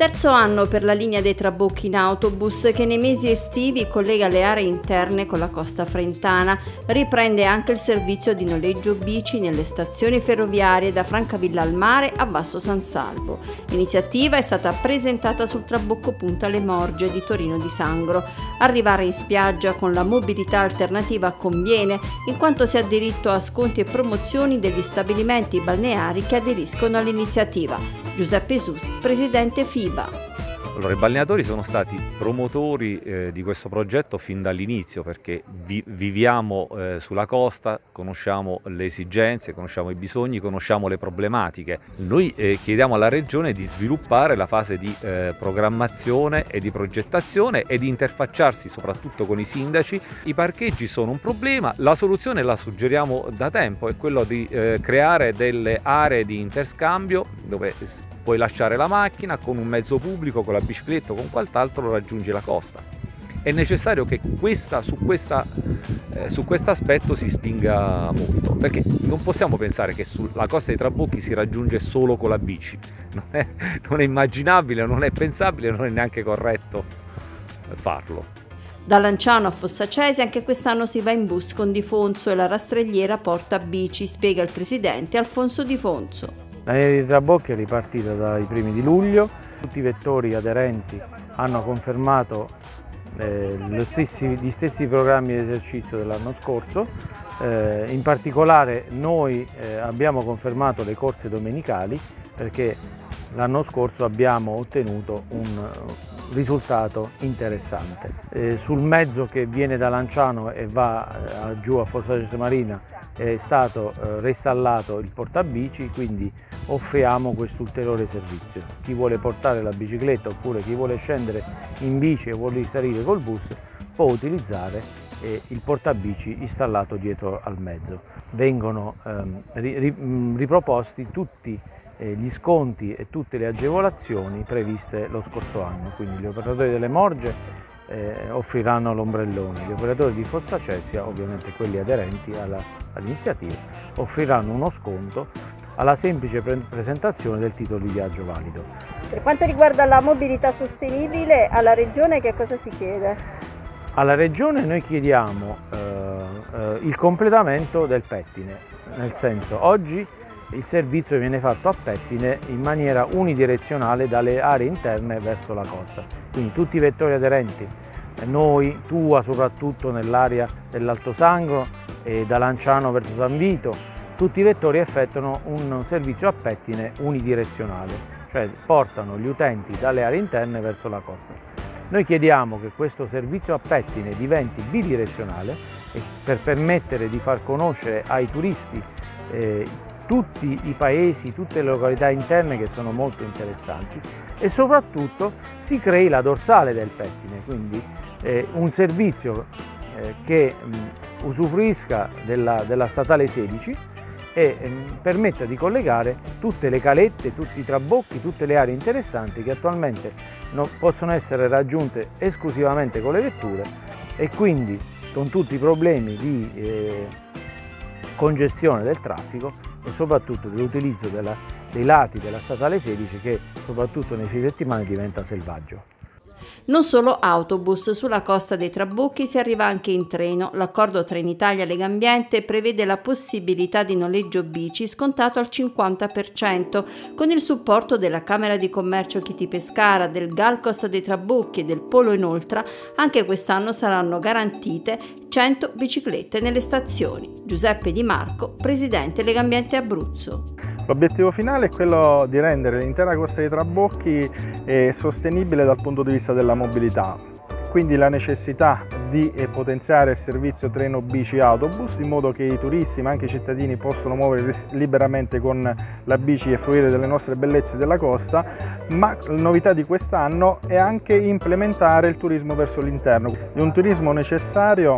Terzo anno per la linea dei trabocchi in autobus che nei mesi estivi collega le aree interne con la costa frentana. Riprende anche il servizio di noleggio bici nelle stazioni ferroviarie da Francavilla al Mare a Vasto San Salvo. L'iniziativa è stata presentata sul trabocco Punta Le Morge di Torino di Sangro. Arrivare in spiaggia con la mobilità alternativa conviene, in quanto si ha diritto a sconti e promozioni degli stabilimenti balneari che aderiscono all'iniziativa. Giuseppe Susi, presidente FIBA. Allora, i balneatori sono stati promotori di questo progetto fin dall'inizio, perché viviamo sulla costa, conosciamo le esigenze, conosciamo i bisogni, conosciamo le problematiche. Noi chiediamo alla Regione di sviluppare la fase di programmazione e di progettazione e di interfacciarsi soprattutto con i sindaci. I parcheggi sono un problema, la soluzione la suggeriamo da tempo, è quello di creare delle aree di interscambio dove puoi lasciare la macchina con un mezzo pubblico, con la bicicletta o con quant'altro raggiungi la costa. È necessario che su questo aspetto si spinga molto, perché non possiamo pensare che sulla costa dei Trabocchi si raggiunge solo con la bici. Non è immaginabile, non è pensabile, non è neanche corretto farlo. Da Lanciano a Fossacesi anche quest'anno si va in bus con Di Fonso e la rastrelliera porta bici, spiega il presidente Alfonso Di Fonso. La linea dei trabocchi è ripartita dai primi di luglio, tutti i vettori aderenti hanno confermato gli stessi programmi di esercizio dell'anno scorso, in particolare noi abbiamo confermato le corse domenicali perché l'anno scorso abbiamo ottenuto un risultato interessante. Sul mezzo che viene da Lanciano e va giù a Fossacesi Marina è stato reinstallato il portabici, quindi offriamo quest'ulteriore servizio. Chi vuole portare la bicicletta oppure chi vuole scendere in bici e vuole salire col bus può utilizzare il portabici installato dietro al mezzo. Vengono riproposti tutti gli sconti e tutte le agevolazioni previste lo scorso anno, quindi gli operatori delle Morge offriranno l'ombrellone, gli operatori di Fossacesi, ovviamente quelli aderenti all'iniziativa, offriranno uno sconto alla semplice presentazione del titolo di viaggio valido. Per quanto riguarda la mobilità sostenibile, alla Regione che cosa si chiede? Alla Regione noi chiediamo il completamento del pettine, nel senso oggi il servizio viene fatto a pettine in maniera unidirezionale dalle aree interne verso la costa, quindi tutti i vettori aderenti, noi, Tua soprattutto nell'area dell'Alto Sangro e da Lanciano verso San Vito, tutti i vettori effettuano un servizio a pettine unidirezionale, cioè portano gli utenti dalle aree interne verso la costa. Noi chiediamo che questo servizio a pettine diventi bidirezionale per permettere di far conoscere ai turisti tutti i paesi, tutte le località interne che sono molto interessanti e soprattutto si crei la dorsale del pettine, quindi un servizio che usufruisca della Statale 16 e permetta di collegare tutte le calette, tutti i trabocchi, tutte le aree interessanti che attualmente non possono essere raggiunte esclusivamente con le vetture e quindi con tutti i problemi di congestione del traffico e soprattutto dell'utilizzo dei lati della Statale 16 che soprattutto nei fine settimana diventa selvaggio. Non solo autobus, sulla costa dei Trabocchi si arriva anche in treno. L'accordo Trenitalia Legambiente prevede la possibilità di noleggio bici scontato al 50%, con il supporto della Camera di Commercio Chieti Pescara, del Gal Costa dei Trabocchi e del Polo Inoltra. Anche quest'anno saranno garantite 100 biciclette nelle stazioni. Giuseppe Di Marco, presidente Legambiente Abruzzo. L'obiettivo finale è quello di rendere l'intera costa dei Trabocchi sostenibile dal punto di vista della mobilità, quindi la necessità di potenziare il servizio treno bici autobus in modo che i turisti ma anche i cittadini possono muoversi liberamente con la bici e fruire delle nostre bellezze della costa, ma la novità di quest'anno è anche implementare il turismo verso l'interno, un turismo necessario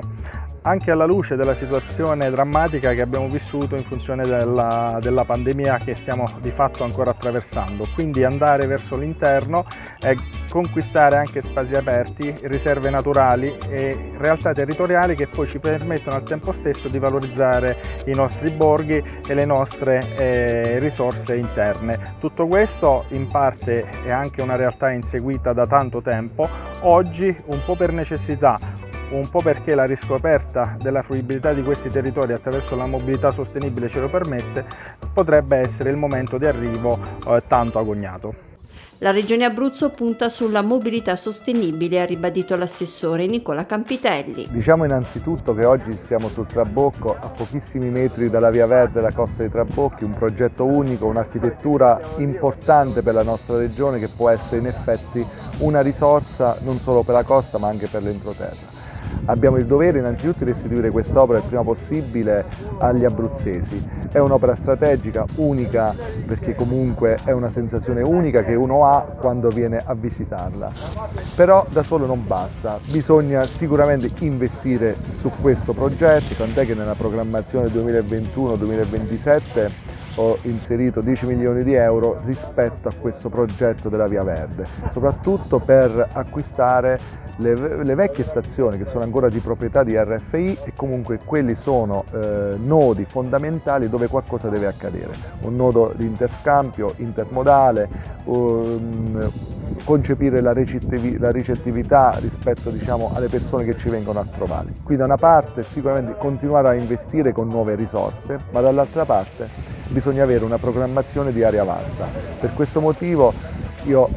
anche alla luce della situazione drammatica che abbiamo vissuto in funzione della pandemia che stiamo di fatto ancora attraversando, quindi andare verso l'interno è conquistare anche spazi aperti, riserve naturali e realtà territoriali che poi ci permettono al tempo stesso di valorizzare i nostri borghi e le nostre risorse interne. Tutto questo in parte è anche una realtà inseguita da tanto tempo, oggi un po' per necessità, un po' perché la riscoperta della fruibilità di questi territori attraverso la mobilità sostenibile ce lo permette, potrebbe essere il momento di arrivo tanto agognato. La Regione Abruzzo punta sulla mobilità sostenibile, ha ribadito l'assessore Nicola Campitelli. Diciamo innanzitutto che oggi siamo sul Trabocco, a pochissimi metri dalla Via Verde, la Costa dei Trabocchi, un progetto unico, un'architettura importante per la nostra Regione che può essere in effetti una risorsa non solo per la costa ma anche per l'entroterra. Abbiamo il dovere innanzitutto di restituire quest'opera il prima possibile agli abruzzesi. È un'opera strategica, unica, perché comunque è una sensazione unica che uno ha quando viene a visitarla. Però da solo non basta, bisogna sicuramente investire su questo progetto, tant'è che nella programmazione 2021-2027 ho inserito 10 milioni di euro rispetto a questo progetto della Via Verde, soprattutto per acquistare le vecchie stazioni che sono ancora di proprietà di RFI e comunque quelli sono nodi fondamentali dove qualcosa deve accadere, un nodo di interscambio, intermodale, concepire la ricettività rispetto alle persone che ci vengono a trovare. Qui da una parte sicuramente continuare a investire con nuove risorse, ma dall'altra parte bisogna avere una programmazione di area vasta. Per questo motivo io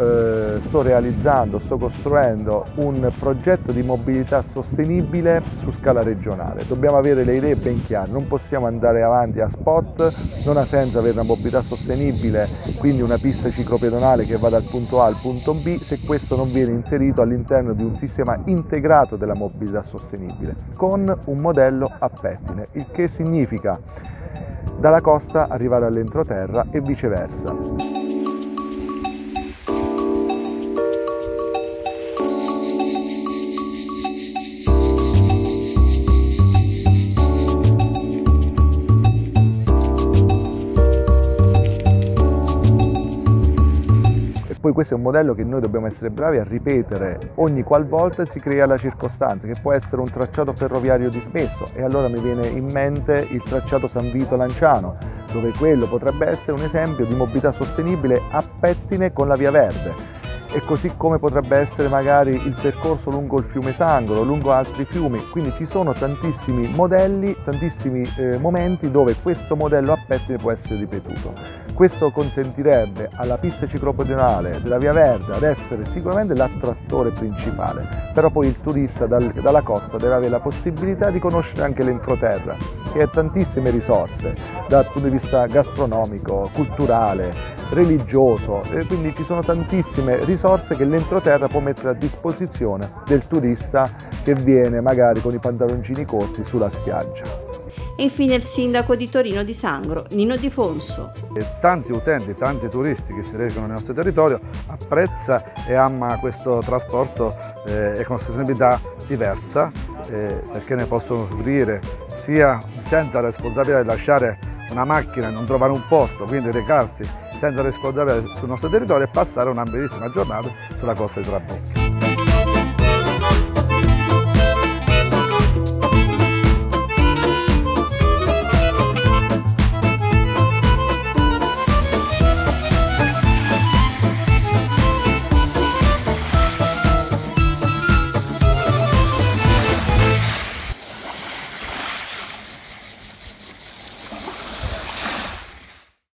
sto costruendo un progetto di mobilità sostenibile su scala regionale. Dobbiamo avere le idee ben chiare, non possiamo andare avanti a spot, non ha senso avere una mobilità sostenibile, quindi una pista ciclopedonale che va dal punto A al punto B, se questo non viene inserito all'interno di un sistema integrato della mobilità sostenibile, con un modello a pettine, il che significa dalla costa arrivare all'entroterra e viceversa. Poi questo è un modello che noi dobbiamo essere bravi a ripetere ogni qualvolta si crea la circostanza, che può essere un tracciato ferroviario dismesso e allora mi viene in mente il tracciato San Vito Lanciano, dove quello potrebbe essere un esempio di mobilità sostenibile a pettine con la Via Verde, e così come potrebbe essere magari il percorso lungo il fiume Sangro, lungo altri fiumi, quindi ci sono tantissimi modelli, tantissimi momenti dove questo modello a pettine può essere ripetuto. Questo consentirebbe alla pista ciclopedonale della Via Verde ad essere sicuramente l'attrattore principale, però poi il turista dalla costa deve avere la possibilità di conoscere anche l'entroterra, che ha tantissime risorse dal punto di vista gastronomico, culturale, religioso, quindi ci sono tantissime risorse che l'entroterra può mettere a disposizione del turista che viene magari con i pantaloncini corti sulla spiaggia. E infine il sindaco di Torino di Sangro, Nino Di Fonso. Tanti utenti, tanti turisti che si recano nel nostro territorio apprezza e ama questo trasporto e con sostenibilità diversa perché ne possono usufruire sia senza la responsabilità di lasciare una macchina e non trovare un posto, quindi recarsi senza responsabilità sul nostro territorio e passare una bellissima giornata sulla costa dei Trabocchi.